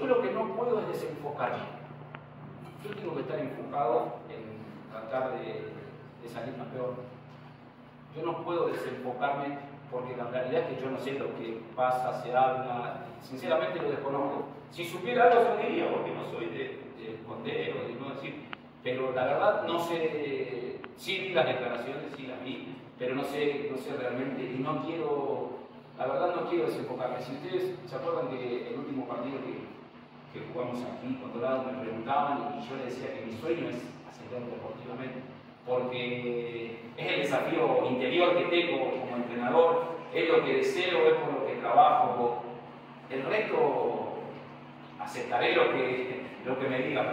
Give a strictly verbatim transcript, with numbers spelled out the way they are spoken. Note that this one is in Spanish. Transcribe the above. Yo lo que no puedo es desenfocarme. Yo tengo que estar enfocado en tratar de, de salir más peor. Yo no puedo desenfocarme porque la realidad es que yo no sé lo que pasa, se habla, sinceramente lo desconozco. Si supiera algo se diría, porque no soy de esconder o de no decir, pero la verdad no sé, sí vi las declaraciones, sí las vi, pero no sé, no sé realmente y no quiero, la verdad no quiero desenfocarme. Si ustedes se acuerdan del último partido que, que jugamos aquí con Dorado, me preguntaban y yo les decía que mi sueño es ascender deportivamente, porque es el desafío interior que tengo como entrenador, es lo que deseo, es por lo que trabajo, el resto aceptaré lo que, lo que me digan.